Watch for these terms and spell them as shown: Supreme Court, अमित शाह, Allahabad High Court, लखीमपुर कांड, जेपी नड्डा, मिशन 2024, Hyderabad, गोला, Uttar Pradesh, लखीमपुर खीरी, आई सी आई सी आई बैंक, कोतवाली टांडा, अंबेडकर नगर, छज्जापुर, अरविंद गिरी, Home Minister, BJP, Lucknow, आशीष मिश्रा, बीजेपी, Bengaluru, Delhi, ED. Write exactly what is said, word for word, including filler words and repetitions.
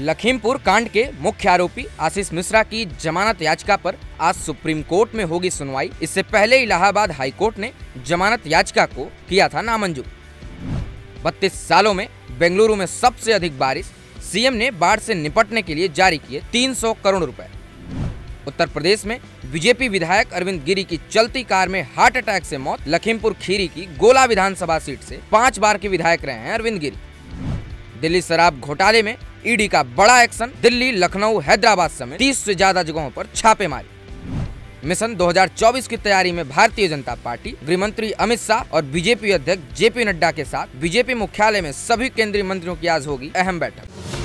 लखीमपुर कांड के मुख्य आरोपी आशीष मिश्रा की जमानत याचिका पर आज सुप्रीम कोर्ट में होगी सुनवाई। इससे पहले इलाहाबाद हाई कोर्ट ने जमानत याचिका को किया था नामंजूर। बत्तीस सालों में बेंगलुरु में सबसे अधिक बारिश, सीएम ने बाढ़ से निपटने के लिए जारी किए तीन सौ करोड़ रुपए। उत्तर प्रदेश में बीजेपी विधायक अरविंद गिरी की चलती कार में हार्ट अटैक से मौत। लखीमपुर खीरी की गोला विधानसभा सीट से पांच बार के विधायक रहे हैं अरविंद गिरी। दिल्ली शराब घोटाले में ईडी का बड़ा एक्शन, दिल्ली, लखनऊ, हैदराबाद समेत तीस से ज्यादा जगहों पर छापेमारी। मिशन दो हज़ार चौबीस की तैयारी में भारतीय जनता पार्टी गृह मंत्री अमित शाह और बीजेपी अध्यक्ष जेपी नड्डा के साथ बीजेपी मुख्यालय में सभी केंद्रीय मंत्रियों की आज होगी अहम बैठक।